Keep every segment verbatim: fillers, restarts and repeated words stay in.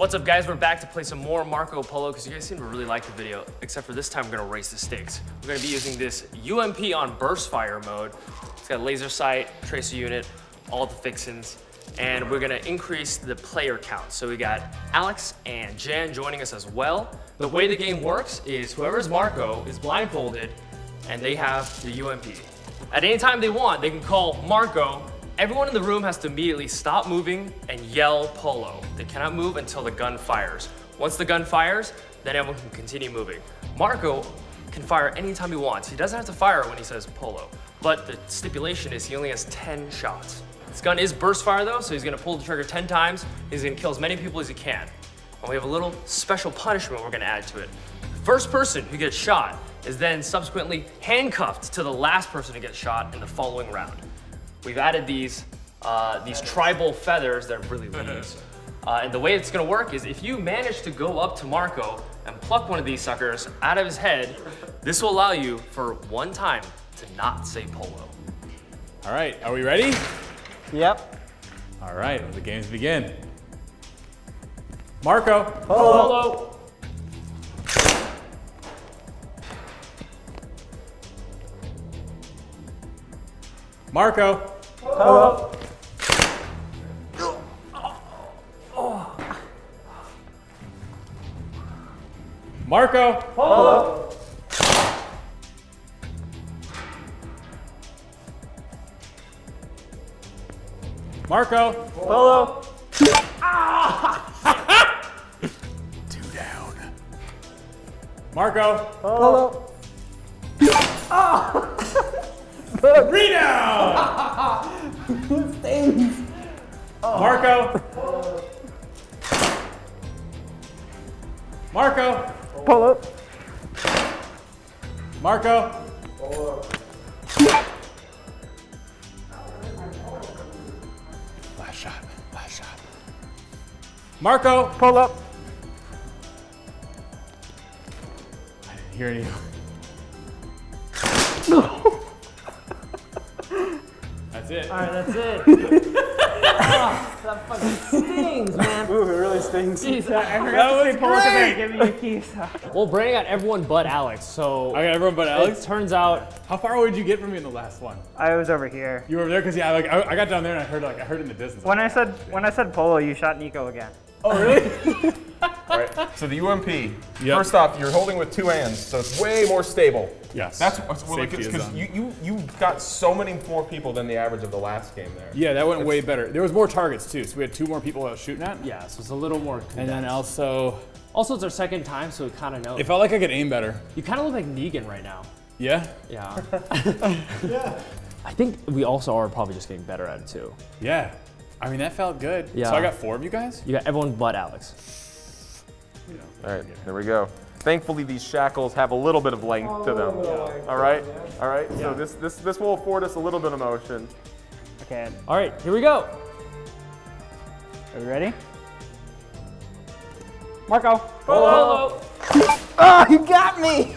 What's up, guys? We're back to play some more Marco Polo because you guys seem to really like the video, except for this time we're gonna raise the stakes. We're gonna be using this U M P on burst fire mode. It's got a laser sight, tracer unit, all the fixins, and we're gonna increase the player count. So we got Alex and Jan joining us as well. The way the game works is whoever's Marco is blindfolded and they have the U M P. At any time they want, they can call Marco. Everyone in the room has to immediately stop moving and yell Polo. They cannot move until the gun fires. Once the gun fires, then everyone can continue moving. Marco can fire anytime he wants. He doesn't have to fire when he says Polo, but the stipulation is he only has ten shots. This gun is burst fire though, so he's gonna pull the trigger ten times. He's gonna kill as many people as he can. And we have a little special punishment we're gonna add to it. The first person who gets shot is then subsequently handcuffed to the last person who gets shot in the following round. We've added these uh, these tribal feathers that are really leaves. Uh, and the way it's gonna work is if you manage to go up to Marco and pluck one of these suckers out of his head, this will allow you for one time to not say Polo. All right, are we ready? Yep. All right, well, the games begin. Marco. Polo. Polo. Marco. Polo. Polo. Marco. Polo. Marco. Polo. Two down. Marco. Polo. Reno! Stains! Oh. Marco! Polo. Marco! Polo! Marco! Polo. Last shot, last shot. Marco! Pull up! I didn't hear any. No! That's it. All right, that's it. Oh, that fucking stings, man. Ooh, it really stings. Jeez, I forgot to say Polo today. Give me your keys. Well, Brandon got everyone but Alex, so. I got everyone but Alex? It turns out. How far away did you get from me in the last one? I was over here. You were over there? Because, yeah, like, I, I got down there and I heard, like, I heard in the distance. When I, like, said, when I said Polo, you shot Nico again. Oh, really? All right, so the U M P, yep. First off, you're holding with two hands, so it's way more stable. Yes. That's what's really good, because you, you, you got so many more people than the average of the last game there. Yeah, that went it's, way better. There was more targets, too, so we had two more people I was shooting at. Yeah, so it's a little more condensed. And then also... Also, it's our second time, so we kind of know. It felt like I could aim better. You kind of look like Negan right now. Yeah? Yeah. Yeah. I think we also are probably just getting better at it, too. Yeah. I mean, that felt good. Yeah. So I got four of you guys? You got everyone but Alex. You know, all right, here we go. Thankfully, these shackles have a little bit of length oh, to them. Yeah. All right, all right. Yeah. So this this this will afford us a little bit of motion. Okay. All right, here we go. Are we ready? Marco. Polo. Polo. Oh, you got me!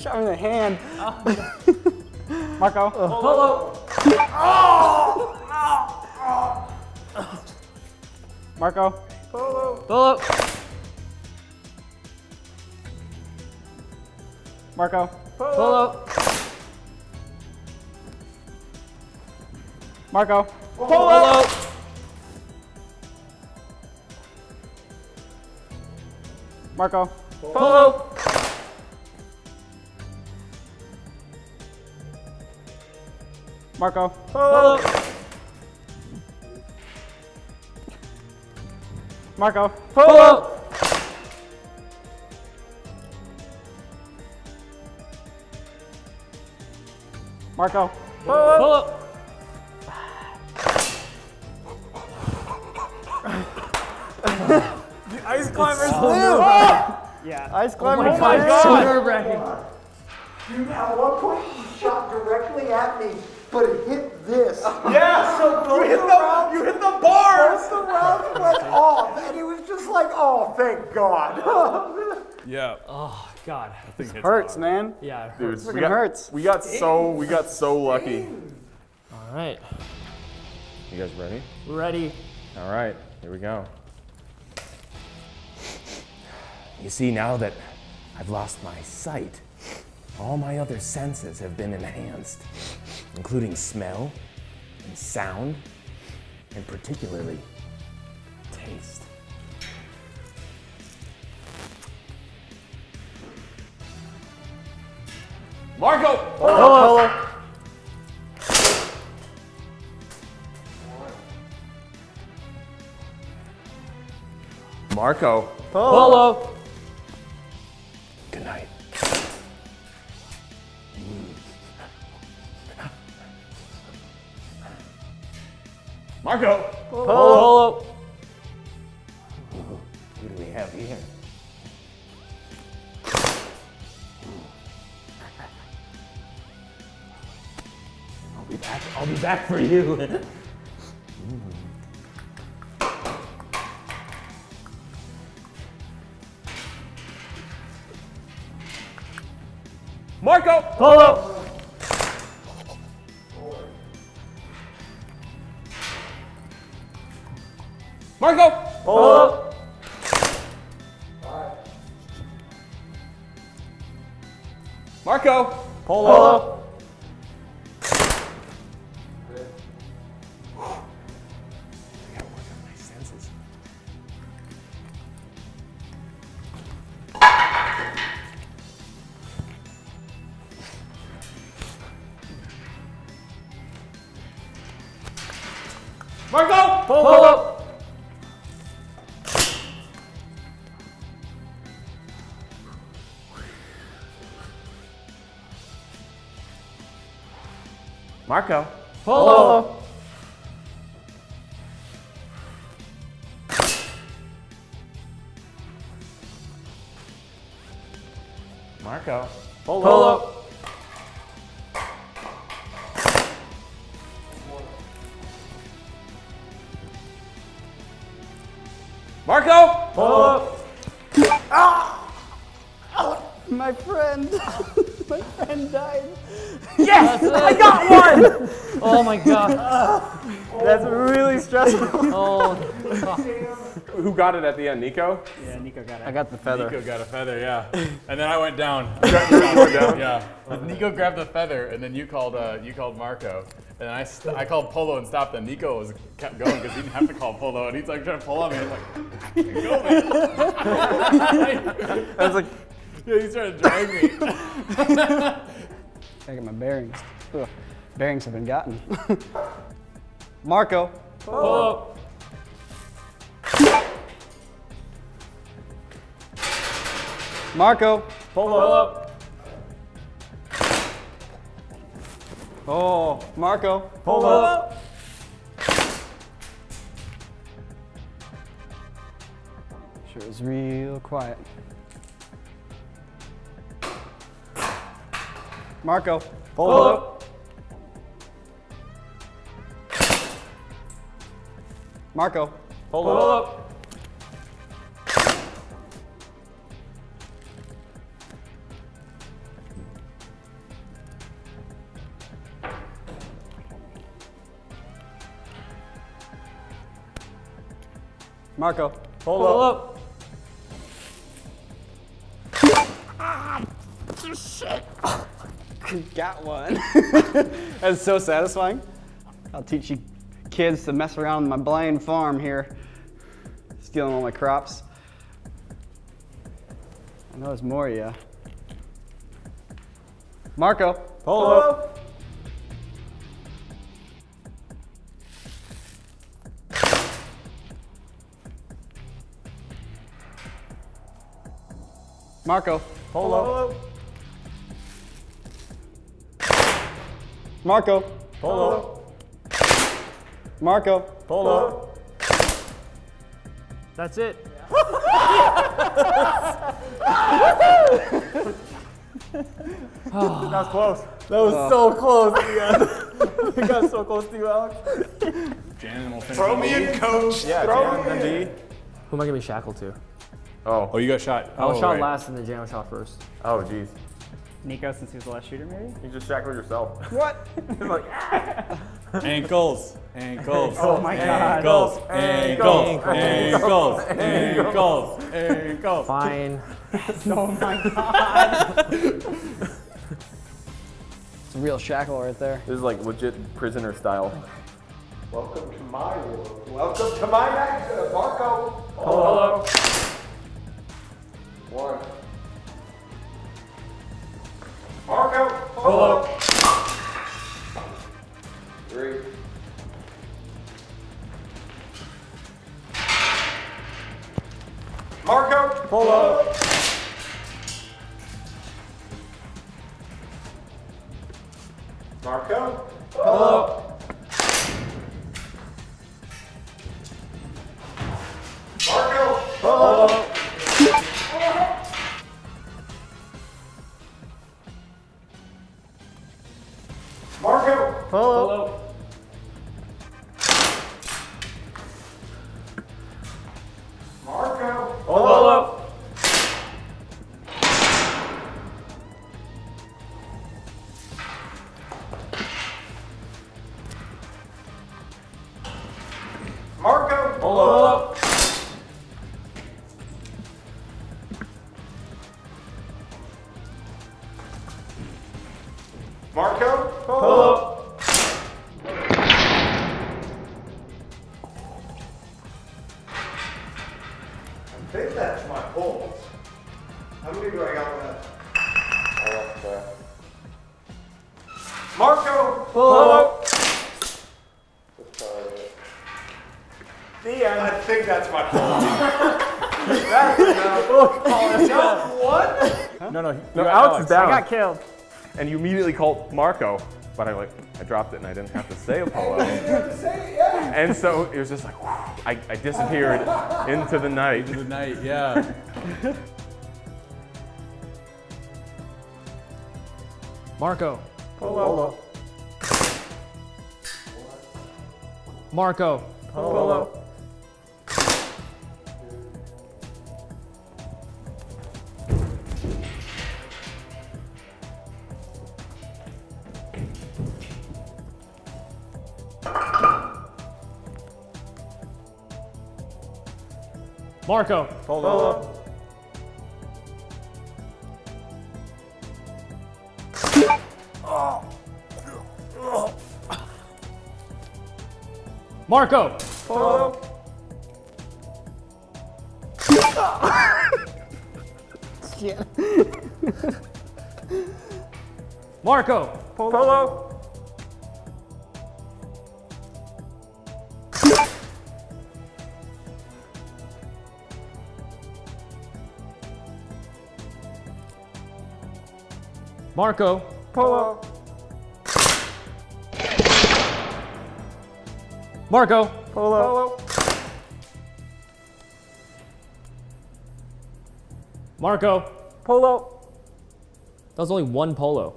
Shot me in the hand. Oh. Marco. Polo. Polo. Oh! Oh! Oh! Oh! Marco. Polo. Polo. Marco. Polo. Polo. Marco. Polo. Polo. Marco. Polo. Polo. Marco. Polo. Polo. Marco. Polo. Marco. Polo. Polo. The ice climbers so live. Yeah. Ice climbers. Oh my God. So nerve-wracking. Dude, at one point he shot directly at me, but it hit this. Yeah, so you hit, the, you hit the bar. Both the round went off, and he was just like, oh, thank God. Yeah. Oh, God. I think it hurts, hard. Man. Yeah, it hurts. Dude, we got, hurts. We got so, we got so lucky. All right. You guys ready? Ready. All right, here we go. You see, now that I've lost my sight, all my other senses have been enhanced, including smell and sound, and particularly taste. Marco! Hello! Hello. Marco. Polo. Polo. Good night. Marco. Polo. Polo. Who do we have here? I'll be back. I'll be back for you. Marco! Polo! Marco! Polo! Marco! Polo! Marco! Polo! Polo. Marco! Polo! Marco! Polo! Polo. Marco! Polo! Ah! Oh, my friend. My friend died. Yes! I got one! Oh my god. Oh. That's really stressful. Oh. Who got it at the end? Nico? Yeah, Nico got it. I got the feather. Nico got a feather, yeah. And then I went down. You got, you got one down? Yeah. And Nico grabbed the feather, and then you called, uh, you called Marco. And I, st I called Polo and stopped him. Nico was kept going because he didn't have to call Polo, and he's like trying to pull on me. I was like, I can go, man. I was like, yeah, he's trying to drag me. I got my bearings. Ugh. Bearings have been gotten. Marco. Polo. Polo. Marco. Polo. Polo. Oh, Marco. Polo. Sure was real quiet. Marco. Polo. Polo. Marco. Polo. Polo. Marco. Polo. Polo. Ah, shit. Got one. That's so satisfying. I'll teach you kids to mess around with my blind farm here. Stealing all my crops. I know there's more of ya. Marco. Polo. Polo. Marco. Polo. Marco. Polo. Marco. Polo. That's it. That was close. That was oh. so close. Yeah. We got so close to you, Alex. Jan will finish. Throw me in, coach. Yeah, throw Jan me in. Who am I gonna be shackled to? Oh. Oh, you got shot. I was oh, shot right. last and then Jan was shot first. Oh, jeez. Nico, since he was the last shooter, maybe? You just shackled yourself. What? Like, ankles. ankles, oh my God. ankles, ankles, ankles, ankles, ankles. Fine. Oh my God. It's a real shackle right there. This is like legit prisoner style. Welcome to my world. Welcome to my night, uh, Marco. Hello. One. Marco. Hello. Three. Marco. Hello. Marco. Hello. Marco! Hello! Marco! Hello! Marco! Hello! Marco! Hello. I think that's my pulls. How many do I got left? I left there. Marco! Hello. The end. I think that's my pulls. That's enough. No, what? Huh? No, no. No, Alex is down. I got killed. And you immediately called Marco, but I like I dropped it and I didn't have to say Apollo. Yeah. And so it was just like whew, I, I disappeared into the night. Into the night, yeah. Marco. Polo. Marco. Polo. Marco. Polo. Marco. Polo. Shit. Marco. Polo. Marco. Polo. Marco. Polo. Marco. Polo. That was only one polo.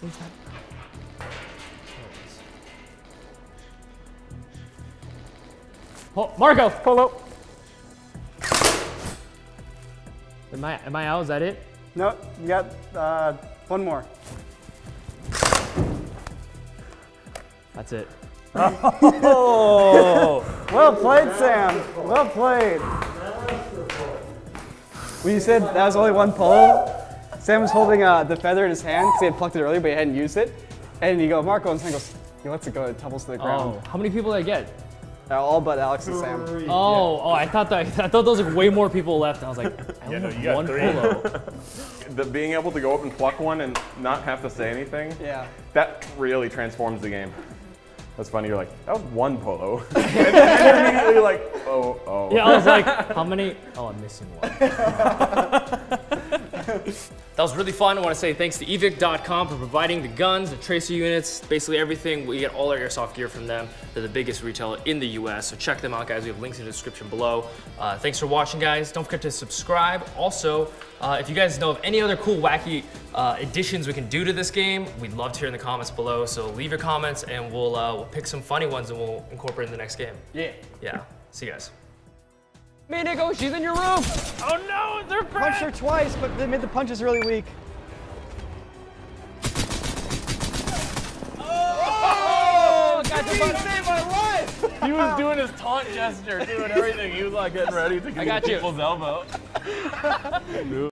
What's that? Marco, polo. Am I, am I out? Is that it? No, you got uh, one more. That's it. Oh, well played, Sam. Well played. When you said that was only one polo, Sam was holding uh, the feather in his hand because he had plucked it earlier, but he hadn't used it. And you go, Marco, and Sam goes, he lets it go. It tumbles to the ground. Oh, how many people did I get? All but Alex and Sam. Oh, yeah. oh! I thought that I thought there was like way more people left. I was like, I yeah, no, you got one three. Polo. The being able to go up and pluck one and not have to say anything. Yeah. That really transforms the game. That's funny. You're like, that was one polo. And then you're immediately like, oh, oh. Yeah, I was like, how many? Oh, I'm missing one. That was really fun. I want to say thanks to Evike dot com for providing the guns, the tracer units, basically everything. We get all our airsoft gear from them. They're the biggest retailer in the U S, so check them out, guys. We have links in the description below. Uh, thanks for watching, guys. Don't forget to subscribe. Also, uh, if you guys know of any other cool, wacky uh, additions we can do to this game, we'd love to hear in the comments below. So leave your comments, and we'll, uh, we'll pick some funny ones, and we'll incorporate in the next game. Yeah. Yeah. See you guys. Manigo, she's in your room! Oh no, they're back! Punched her twice, but they made the punches really weak. Oh! Oh got the punch. Saved my life! He was doing his taunt gesture, doing everything. He was like getting ready to get I got people's you. elbow.